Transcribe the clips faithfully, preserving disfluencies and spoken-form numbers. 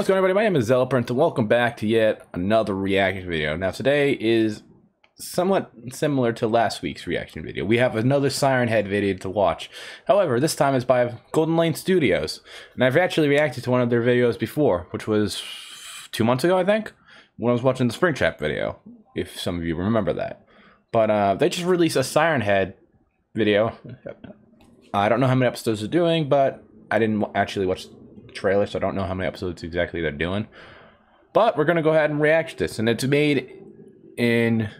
What's going on, everybody? My name is ZealetPrince, and welcome back to yet another reaction video. Now, today is somewhat similar to last week's reaction video. We have another Siren Head video to watch. However, this time is by Golden Lane Studios, and I've actually reacted to one of their videos before, which was two months ago, I think, when I was watching the Springtrap video, if some of you remember that. But uh, they just released a Siren Head video. I don't know how many episodes they're doing, but I didn't actually watch the trailer, so I don't know how many episodes exactly they're doing. But we're going to go ahead and react to this, and it's made in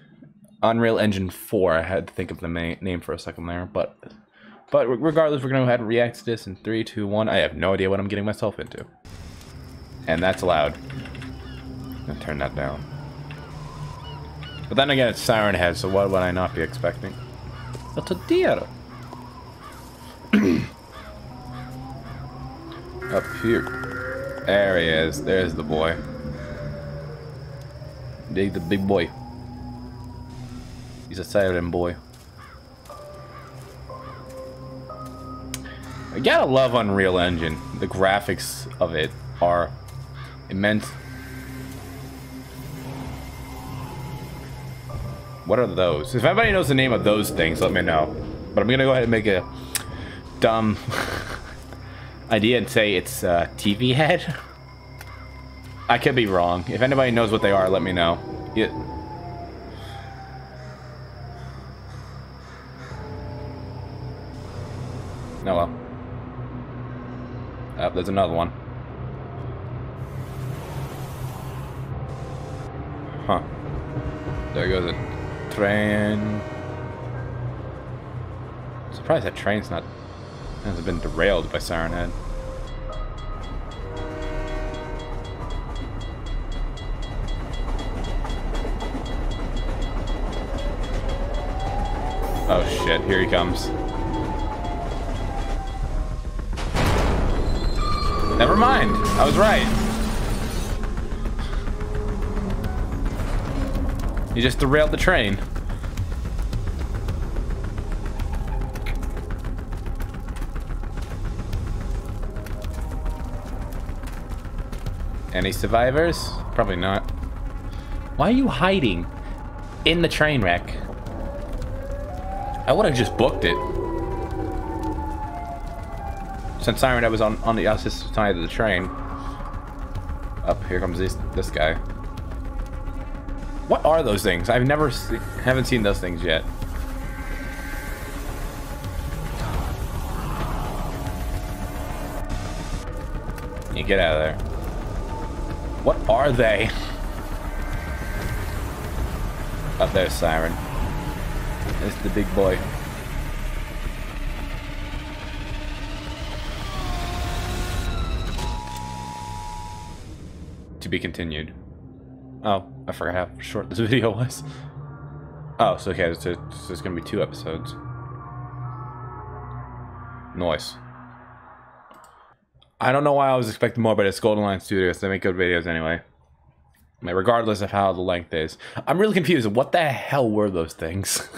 Unreal Engine four. I had to think of the name for a second there, but but regardless, we're going to go ahead and react to this in three, two, one. I have no idea what I'm getting myself into. And that's loud. I'm going to turn that down. But then again, it's Siren Head, so what would I not be expecting? That's a deer. Up here. There he is. There's the boy. Dig the big boy. He's a siren boy. I gotta love Unreal Engine. The graphics of it are immense. What are those? If anybody knows the name of those things, let me know. But I'm gonna go ahead and make a dumb idea and say it's uh, T V head. I could be wrong. If anybody knows what they are, let me know. It No, well. Oh, there's another one. Huh. There goes a train. I'm surprised that train's not hasn't been derailed by Siren Head. Oh shit, here he comes. Never mind. I was right. You just derailed the train. Any survivors? Probably not. Why are you hiding in the train wreck? I would have just booked it. Since Siren Head was on, on the opposite side of the train. Up here comes this this guy. What are those things? I've never se haven't seen those things yet. You get out of there. What are they? Up there, Siren. There's the big boy. To be continued. Oh, I forgot how short this video was. Oh, so okay, so there's gonna be two episodes. Noise. I don't know why I was expecting more, but it's Golden Lane Studios. They make good videos anyway. I mean, regardless of how the length is. I'm really confused. What the hell were those things?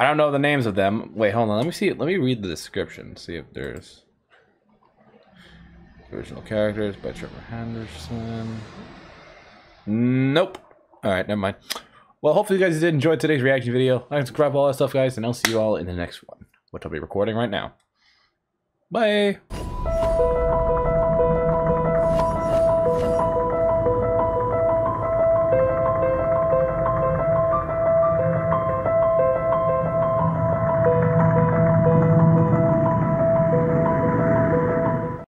I don't know the names of them. Wait, hold on. Let me see. Let me read the description. See if there's... Original characters by Trevor Henderson. Nope. All right, never mind. Well, hopefully you guys did enjoy today's reaction video. Like and subscribe, all that stuff, guys, and I'll see you all in the next one, which I'll be recording right now. Bye.